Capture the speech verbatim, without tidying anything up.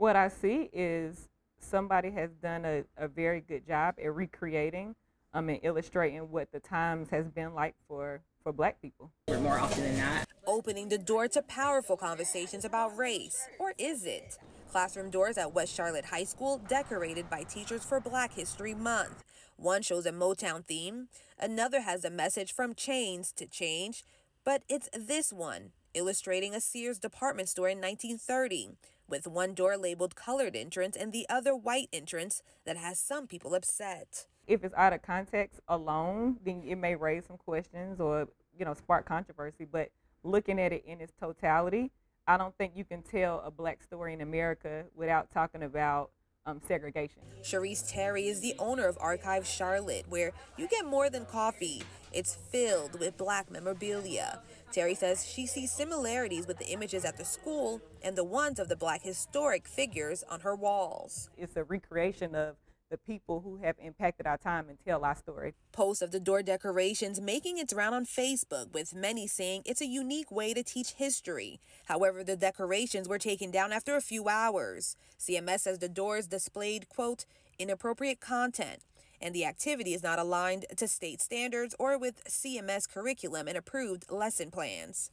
what I see is somebody has done a, a very good job at recreating um, and illustrating what the times has been like for, for Black people. More often than not. Opening the door to powerful conversations about race, or is it? Classroom doors at West Charlotte High School decorated by teachers for Black History Month. One shows a Motown theme, another has a message from chains to change, but it's this one, illustrating a Sears department store in nineteen thirty, with one door labeled colored entrance and the other white entrance, that has some people upset. If it's out of context alone, then it may raise some questions or, you know, spark controversy, but looking at it in its totality, I don't think you can tell a Black story in America without talking about um, segregation. Charisse Terry is the owner of Archive Charlotte, where you get more than coffee. It's filled with Black memorabilia. Terry says she sees similarities with the images at the school and the ones of the Black historic figures on her walls. It's a recreation of the people who have impacted our time and tell our story. Posts of the door decorations making its round on Facebook, with many saying it's a unique way to teach history. However, the decorations were taken down after a few hours. C M S says the doors displayed, quote, inappropriate content, and the activity is not aligned to state standards or with C M S curriculum and approved lesson plans.